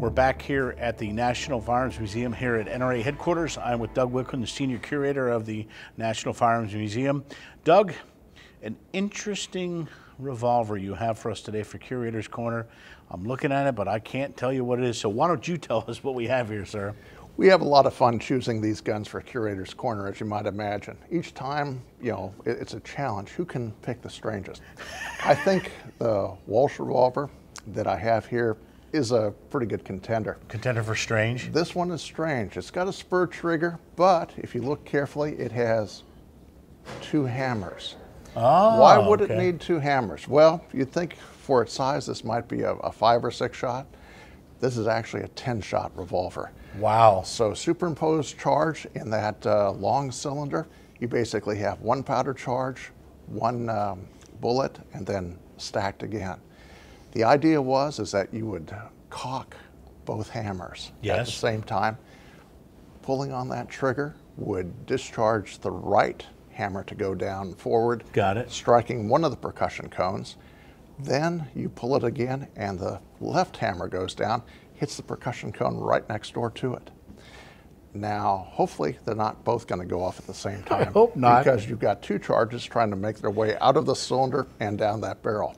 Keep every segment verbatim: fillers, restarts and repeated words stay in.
We're back here at the National Firearms Museum here at N R A headquarters. I'm with Doug Wicklund, the senior curator of the National Firearms Museum. Doug, an interesting revolver you have for us today for Curator's Corner. I'm looking at it, but I can't tell you what it is, so why don't you tell us what we have here, sir? We have a lot of fun choosing these guns for Curator's Corner, as you might imagine. Each time, you know, it's a challenge. Who can pick the strangest? I think the Walch revolver that I have here is a pretty good contender. Contender for strange? This one is strange. It's got a spur trigger, but if you look carefully, it has two hammers. Oh, why would okay. it need two hammers? Well, you'd think for its size, this might be a, a five or six shot. This is actually a ten shot revolver. Wow. So superimposed charge in that uh, long cylinder, you basically have one powder charge, one um, bullet, and then stacked again. The idea was is that you would cock both hammers yes. at the same time. Pulling on that trigger would discharge the right hammer to go down forward. Got it. Striking one of the percussion cones. Then you pull it again and the left hammer goes down, hits the percussion cone right next door to it. Now, hopefully they're not both going to go off at the same time. I hope not. Because you've got two charges trying to make their way out of the cylinder and down that barrel.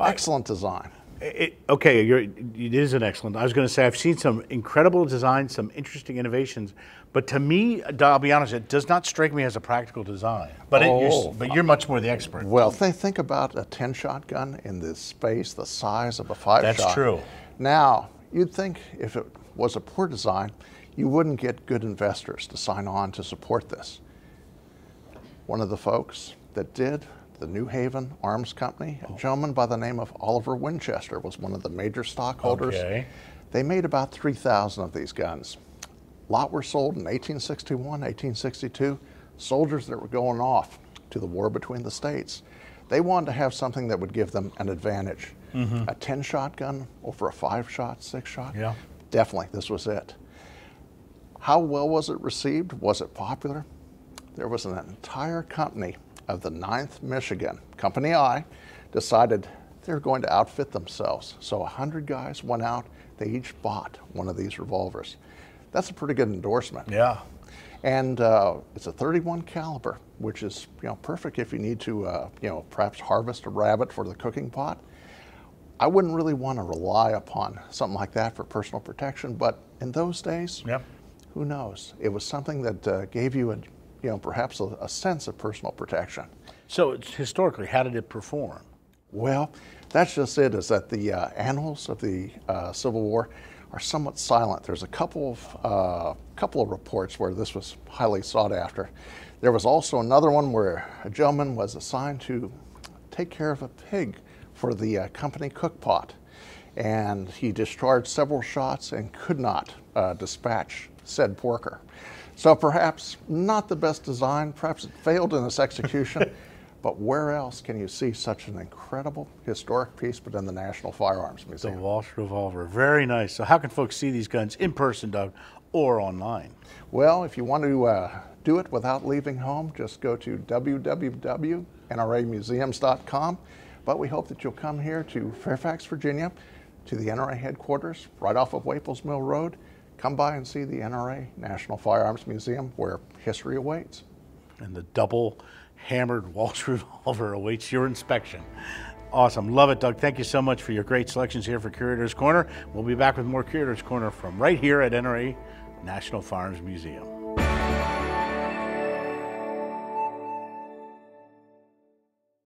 Excellent design. It, okay, you're, it is an excellent. I was going to say, I've seen some incredible designs, some interesting innovations, but to me, I'll be honest, it does not strike me as a practical design. But, oh, it, you're, but you're much more the expert. Well, th think about a ten shot gun in this space, the size of a five shot. That's shot. true. Now, you'd think if it was a poor design, you wouldn't get good investors to sign on to support this. One of the folks that did, the New Haven Arms Company, a gentleman by the name of Oliver Winchester was one of the major stockholders. Okay. They made about three thousand of these guns. A lot were sold in eighteen sixty-one, eighteen sixty-two. Soldiers that were going off to the war between the states. They wanted to have something that would give them an advantage. Mm-hmm. A ten shot gun over a five shot, six shot? Yeah. Definitely, this was it. How well was it received? Was it popular? There was an entire company of the ninth Michigan, Company I, decided they're going to outfit themselves. So one hundred guys went out, they each bought one of these revolvers. That's a pretty good endorsement. Yeah. And uh, it's a thirty-one caliber, which is, you know, perfect if you need to, uh, you know, perhaps harvest a rabbit for the cooking pot. I wouldn't really want to rely upon something like that for personal protection, but in those days, yep. who knows? It was something that uh, gave you a you know, perhaps a, a sense of personal protection. So it's historically, how did it perform? Well, that's just it, is that the uh, annals of the uh, Civil War are somewhat silent. There's a couple of, uh, couple of reports where this was highly sought after. There was also another one where a gentleman was assigned to take care of a pig for the uh, company cook pot. And he discharged several shots and could not uh, dispatch said porker. So perhaps not the best design, perhaps it failed in its execution, but where else can you see such an incredible historic piece but in the National Firearms Museum? The Walch revolver, very nice. So how can folks see these guns in person, Doug, or online? Well, if you want to uh, do it without leaving home, just go to w w w dot n r a museums dot com. But we hope that you'll come here to Fairfax, Virginia, to the N R A headquarters, right off of Waples Mill Road. Come by and see the N R A National Firearms Museum, where history awaits. And the double-hammered Walch revolver awaits your inspection. Awesome. Love it, Doug. Thank you so much for your great selections here for Curator's Corner. We'll be back with more Curator's Corner from right here at N R A National Firearms Museum.